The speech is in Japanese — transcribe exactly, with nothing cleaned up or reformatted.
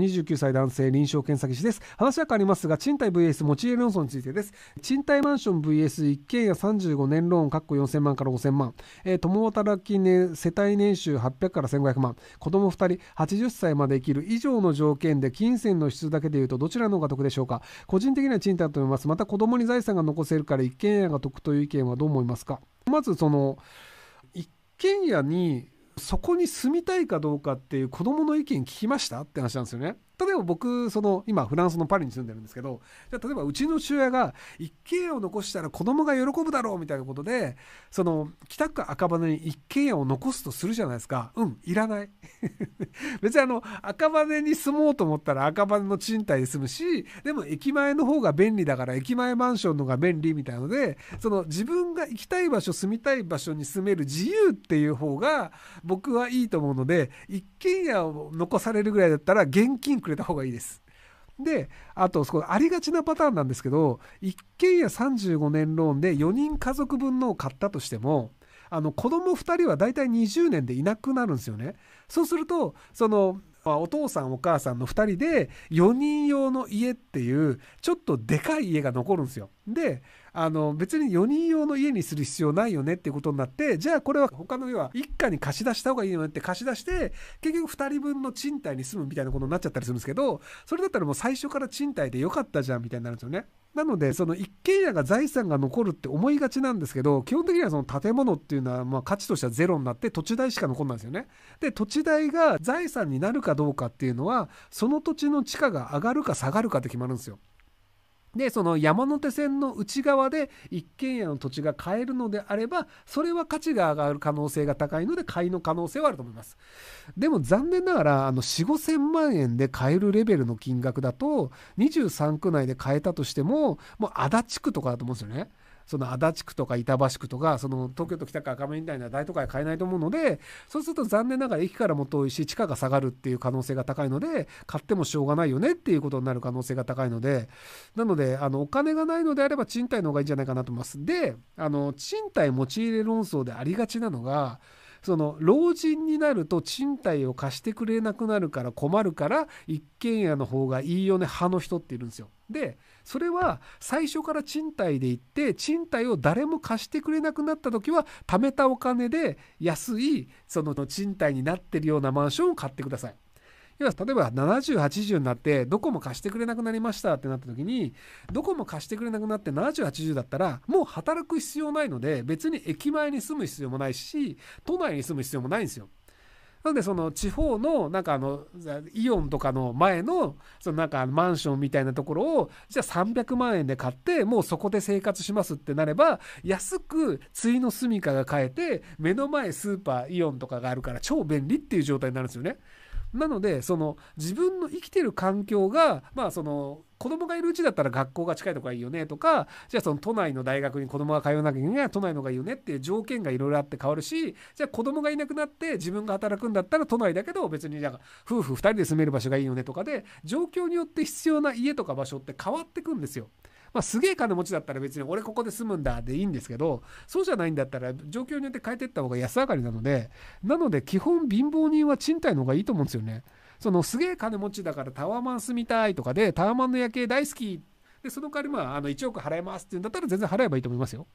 にじゅうきゅうさい男性、臨床検査技師です。話は変わりますが、賃貸 ブイエス 持ち家論争についてです。賃貸マンション ブイエス 一軒家さんじゅうごねんローンかっこよんせんまんからごせんまん、えー、共働き、ね、世帯年収はっぴゃくからせんごひゃくまん、子供ふたりはちじゅっさいまで生きる以上の条件で、金銭の支出だけでいうとどちらの方が得でしょうか。個人的には賃貸だと思います。また子供に財産が残せるから一軒家が得という意見はどう思いますか。まずその一軒家にそこに住みたいかどうかっていう子どもの意見聞きましたって話なんですよね。例えば僕その今フランスのパリに住んでるんですけど、じゃあ例えばうちの父親が一軒家を残したら子供が喜ぶだろうみたいなことで、その北区赤羽に一軒家を残すとするじゃないですか。うん、いらない別にあの赤羽に住もうと思ったら赤羽の賃貸で住むし、でも駅前の方が便利だから駅前マンションの方が便利みたいなので、その自分が行きたい場所住みたい場所に住める自由っていう方が僕はいいと思うので、一軒家を残されるぐらいだったら現金くれた方がいいです。で、あとそこありがちなパターンなんですけど、一軒家さんじゅうごねんローンでよにん家族分のを買ったとしても、あの子供ふたりはだいたいにじゅうねんでいなくなるんですよね。そうするとそのお父さんお母さんのふたりでよにん用の家っていうちょっとでかい家が残るんですよ。で、あの別によにん用の家にする必要ないよねっていうことになって、じゃあこれは他の家は一家に貸し出した方がいいよねって貸し出して、結局ふたりぶんの賃貸に住むみたいなことになっちゃったりするんですけど、それだったらもう最初から賃貸でよかったじゃんみたいになるんですよね。なのでその一軒家が財産が残るって思いがちなんですけど、基本的にはその建物っていうのはまあ価値としてはゼロになって土地代しか残んないんですよね。で、土地代が財産になるかどうかっていうのは、その土地の地価が上がるか下がるかって決まるんですよ。で、その山手線の内側で一軒家の土地が買えるのであれば、それは価値が上がる可能性が高いので買いの可能性はあると思います。でも残念ながらあの よん、ごせんまん円で買えるレベルの金額だと、にじゅうさんく内で買えたとしてももう足立区とかだと思うんですよね。その足立区とか板橋区とか、その東京都北区赤羽みたいな大都会は買えないと思うので、そうすると残念ながら駅からも遠いし地価が下がるっていう可能性が高いので、買ってもしょうがないよねっていうことになる可能性が高いので、なのであのお金がないのであれば賃貸の方がいいんじゃないかなと思います。で、あの賃貸持ち入れ論争でありがちなのが、その老人になると賃貸を貸してくれなくなるから困るから一軒家の方がいいよね派の人っているんですよ。で、それは最初から賃貸で行って、賃貸を誰も貸してくれなくなった時は貯めたお金で安いその賃貸になってるようなマンションを買ってください。例えばななじゅう、はちじゅうになってどこも貸してくれなくなりましたってなった時に、どこも貸してくれなくなってななじゅう、はちじゅうだったらもう働く必要ないので、別に駅前に住む必要もないし都内に住む必要もないんですよ。なのでその地方のなんかあのイオンとかの前のそのなんかマンションみたいなところをじゃあさんびゃくまん円で買ってもうそこで生活しますってなれば、安くついの住みかが買えて目の前スーパーイオンとかがあるから超便利っていう状態になるんですよね。なのでその自分の生きてる環境が、まあその子供がいるうちだったら学校が近いとこがいいよねとか、じゃあその都内の大学に子供が通わなきゃいけないから都内の方がいいよねっていう条件がいろいろあって変わるし、じゃあ子供がいなくなって自分が働くんだったら都内だけど別になんか夫婦ふたりで住める場所がいいよねとかで、状況によって必要な家とか場所って変わってくんですよ。まあ、すげえ金持ちだったら別に俺ここで住むんだでいいんですけど、そうじゃないんだったら状況によって変えていった方が安上がりなので、なので基本貧乏人は賃貸の方がいいと思うんですよね。そのすげえ金持ちだからタワーマン住みたいとかで、タワーマンの夜景大好きで、その代わりまああのいちおく払えますっていうんだったら全然払えばいいと思いますよ。